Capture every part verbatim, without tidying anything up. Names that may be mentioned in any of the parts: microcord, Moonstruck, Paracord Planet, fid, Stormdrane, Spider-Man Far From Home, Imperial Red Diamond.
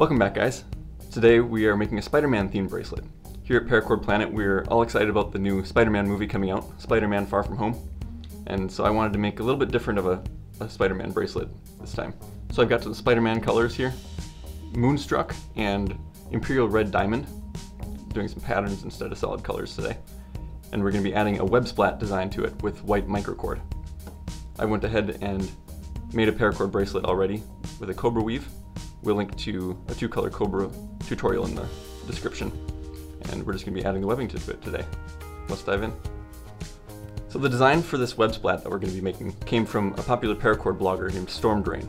Welcome back, guys. Today we are making a Spider-Man themed bracelet. Here at Paracord Planet we're all excited about the new Spider-Man movie coming out, Spider-Man Far From Home. And so I wanted to make a little bit different of a, a Spider-Man bracelet this time. So I've got some Spider-Man colors here, Moonstruck and Imperial Red Diamond. Doing some patterns instead of solid colors today. And we're going to be adding a web splat design to it with white microcord. I went ahead and made a paracord bracelet already with a cobra weave. We'll link to a two-color cobra tutorial in the description, and we're just going to be adding the webbing to it today. Let's dive in. So the design for this web splat that we're going to be making came from a popular paracord blogger named Stormdrane.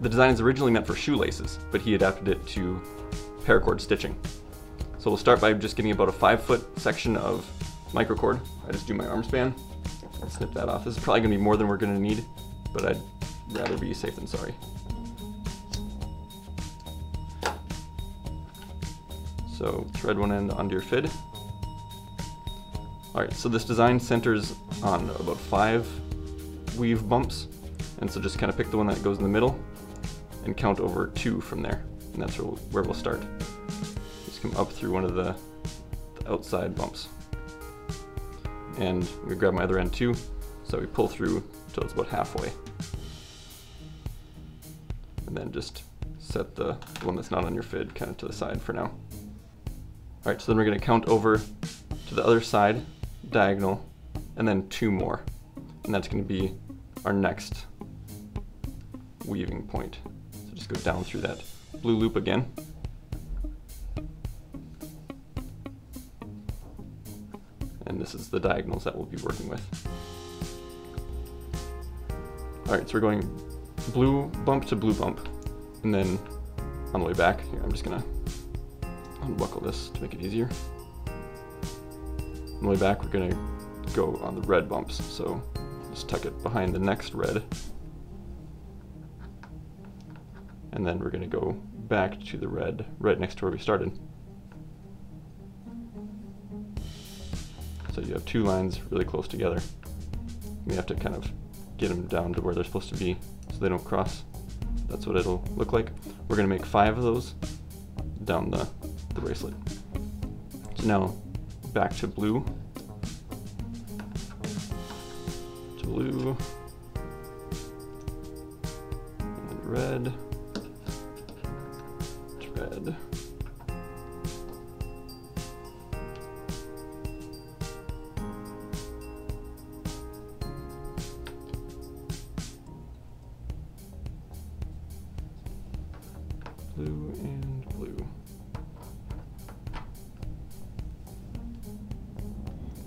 The design is originally meant for shoelaces, but he adapted it to paracord stitching. So we'll start by just getting about a five-foot section of microcord. I just do my arm span. Let's snip that off. This is probably going to be more than we're going to need, but I'd rather be safe than sorry. So thread one end onto your F I D. All right, so this design centers on about five weave bumps. And so just kind of pick the one that goes in the middle and count over two from there. And that's where we'll start. Just come up through one of the, the outside bumps. And we grab my other end too. So we pull through till it's about halfway. And then just set the one that's not on your F I D kind of to the side for now. All right, so then we're gonna count over to the other side, diagonal, and then two more. And that's gonna be our next weaving point. So just go down through that blue loop again. And this is the diagonals that we'll be working with. All right, so we're going blue bump to blue bump. And then on the way back, here, I'm just gonna unbuckle this to make it easier. On the way back, we're gonna go on the red bumps. So just tuck it behind the next red. And then we're gonna go back to the red, right next to where we started. So you have two lines really close together. You have to kind of get them down to where they're supposed to be so they don't cross. That's what it'll look like. We're gonna make five of those down the the bracelet. So now back to blue, to blue, and red, to red. Blue and blue.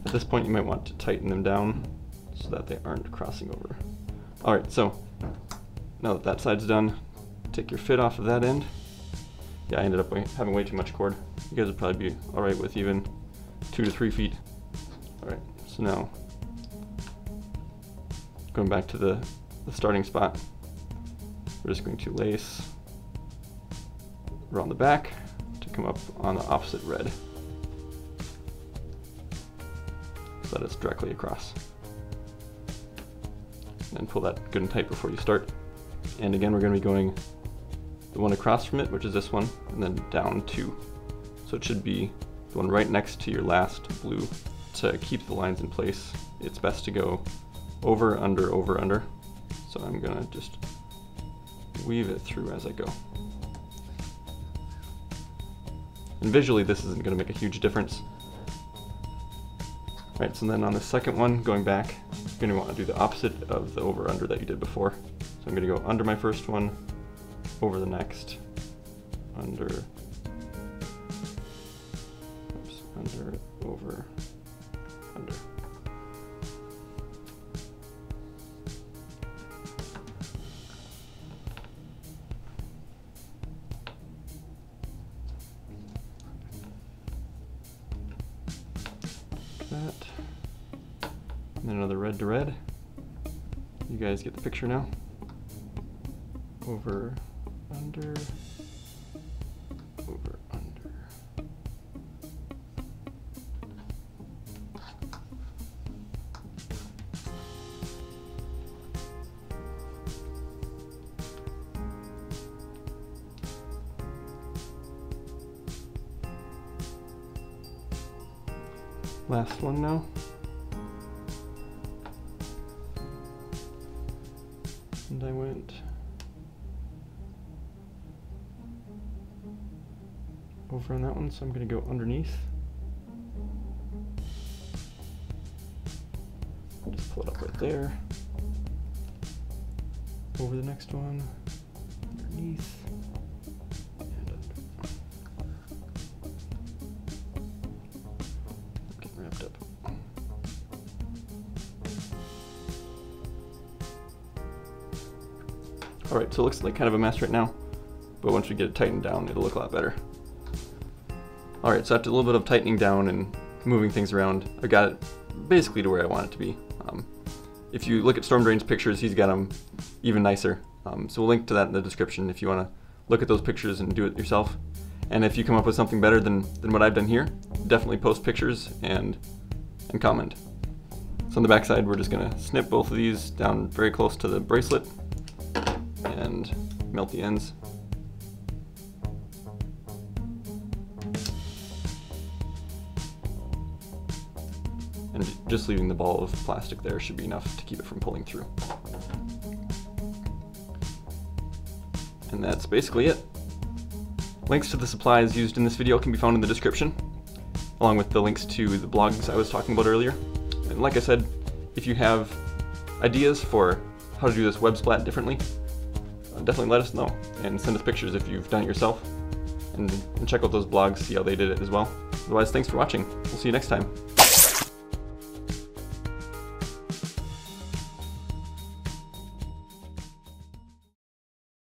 At this point you might want to tighten them down so that they aren't crossing over. All right, so now that that side's done, take your F I D off of that end. Yeah, I ended up having way too much cord. You guys would probably be all right with even two to three feet. All right, so now going back to the, the starting spot, we're just going to lace around the back to come up on the opposite red. That it's directly across. And pull that good and tight before you start. And again, we're going to be going the one across from it, which is this one, and then down two. So it should be the one right next to your last blue. To keep the lines in place, it's best to go over, under, over, under. So I'm going to just weave it through as I go. And visually, this isn't going to make a huge difference. All right, so then on the second one, going back, you're going to want to do the opposite of the over-under that you did before. So I'm going to go under my first one, over the next, under, oops, under, over, under. That. And then another red to red. You guys get the picture now. Over, under, over, under. last one now. And I went over on that one, so I'm going to go underneath. I'll just pull it up right there. Over the next one, underneath. All right, so it looks like kind of a mess right now, but once we get it tightened down, it'll look a lot better. All right, so after a little bit of tightening down and moving things around, I got it basically to where I want it to be. Um, if you look at Stormdrane's pictures, he's got them even nicer. Um, so we'll link to that in the description if you want to look at those pictures and do it yourself. And if you come up with something better than, than what I've done here, definitely post pictures and, and comment. So on the backside, we're just gonna snip both of these down very close to the bracelet and melt the ends. And just leaving the ball of plastic there should be enough to keep it from pulling through. And that's basically it. Links to the supplies used in this video can be found in the description, along with the links to the blogs I was talking about earlier. And like I said, if you have ideas for how to do this web splat differently, definitely let us know and send us pictures if you've done it yourself, and, and check out those blogs, see how they did it as well. Otherwise, thanks for watching. We'll see you next time.